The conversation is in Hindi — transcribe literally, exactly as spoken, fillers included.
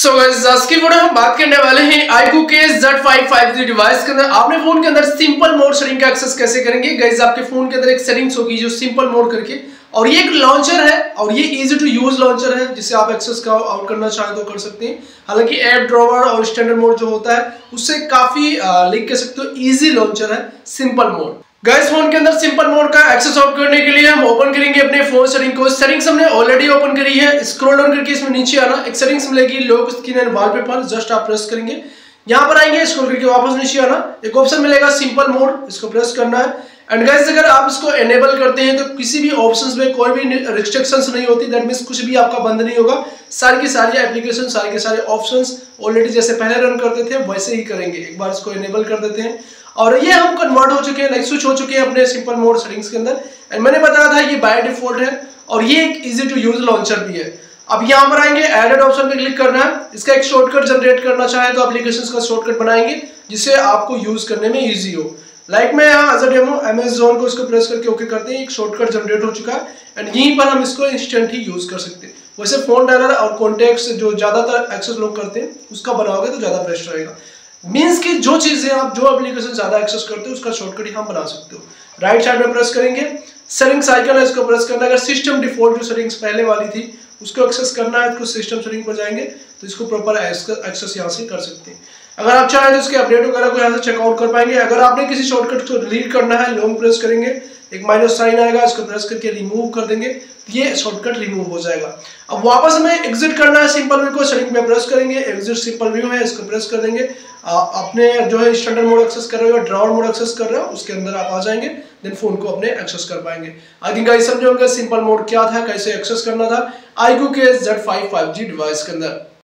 सो गाइस आज की वीडियो हम बात करने वाले हैं iQOO Z five five G device के अंदर आपने फोन के अंदर सिंपल मोड सेटिंग का एक्सेस कैसे करेंगे। गाइस आपके फोन के अंदर एक सेटिंग्स होगी जो सिंपल मोड करके, और ये एक लॉन्चर है और ये इजी टू यूज लॉन्चर है जिसे आप एक्सेस आउट करना चाहें तो कर सकते हैं। हालांकि ऐप ड्रॉवर और स्टैंडर्ड मोड जो होता है उससे काफी लिंक कर सकते हो। ईजी लॉन्चर है सिंपल मोड। गाइस फोन के अंदर सिंपल मोड का एक्सेस आउट करने के लिए हम ओपन करेंगे अपने फोन सेटिंग को। सेटिंग्स हमने ऑलरेडी ओपन करी है, स्क्रॉल डाउन करके इसमें नीचे आना, एक सेटिंग्स मिलेगी lock screen and wallpaper, just आप प्रेस करेंगे, यहाँ पर आएंगे, स्क्रॉल करके वापस नीचे आना, एक ऑप्शन मिलेगा सिंपल मोड, इसको प्रेस करना है। एंड गाइस अगर आप इसको एनेबल करते हैं तो किसी भी ऑप्शंस में कोई भी रिस्ट्रिक्शंस नहीं होती, दैट मींस कुछ भी आपका बंद नहीं होगा। सारी की सारी एप्लीकेशन, सारे के सारे ऑप्शंस ऑलरेडी जैसे पहले रन करते थे वैसे ही करेंगे। एक बार इसको एनेबल कर देते हैं और ये हम कन्वर्ट हो चुके हैं, लाइक स्विच हो चुके हैं अपने सिंपल मोड सेटिंग्स के अंदर। एंड मैंने बताया था ये बाय डिफॉल्ट है और ये एक इजी टू यूज लॉन्चर भी है। अब यहाँ पर आएंगे, एडेड ऑप्शन पे क्लिक करना है, इसका एक शॉर्टकट जनरेट करना चाहे तो एप्लीकेशंस का शॉर्टकट बनाएंगे जिससे आपको यूज करने में ईजी हो। लाइक like मैं यहाँ एज अ डेमो अमेजोन को इसको प्रेस करके ओके करते हैं, एक शॉर्टकट जनरेट हो चुका है एंड यहीं पर हम इसको इंस्टेंट ही यूज कर सकते हैं। वैसे फोन डायलर और कॉन्टेक्ट जो ज्यादातर एक्सेस लोग करते हैं उसका बनाओगे तो ज्यादा बेस्ट रहेगा। मीन्स कि जो चीजें आप जो एप्लीकेशन ज्यादा एक्सेस करते हो उसका शॉर्टकट ही हम बना सकते हो। राइट साइड में प्रेस करेंगे, सेटिंग्स आइकन है, इसको प्रेस करना है। अगर सिस्टम डिफॉल्ट जो सेटिंग्स पहले वाली थी उसको एक्सेस करना है तो सिस्टम सेटिंग पर जाएंगे तो इसको प्रॉपर एक्सेस यहाँ से कर सकते हैं। अगर आप चाहें तो इसके अपडेट वगैरह को यहाँ से चेकआउट कर पाएंगे। अगर आपने किसी शॉर्टकट को डिलीट करना है, लॉन्ग प्रेस करेंगे, एक माइनस साइन आएगा, इसको प्रेस करके रिमूव कर देंगे तो ये शॉर्टकट रिमूव हो जाएगा। अब वापस हमें एग्जिट करना है सिंपल व्यू को, सेटिंग में प्रेस करेंगे, एग्जिट सिंपल व्यू है, इसको प्रेस कर देंगे। आप अपने जो है स्टैंडर्ड मोड एक्सेस कर रहे हो, ड्रॉवर मोड एक्सेस कर रहे हो, उसके अंदर आप आ जाएंगे, देन फोन को अपने एक्सेस कर पाएंगे। आई थिंक गाइस समझे होंगे सिंपल मोड क्या था, कैसे एक्सेस करना था iQOO Z five five G device के अंदर।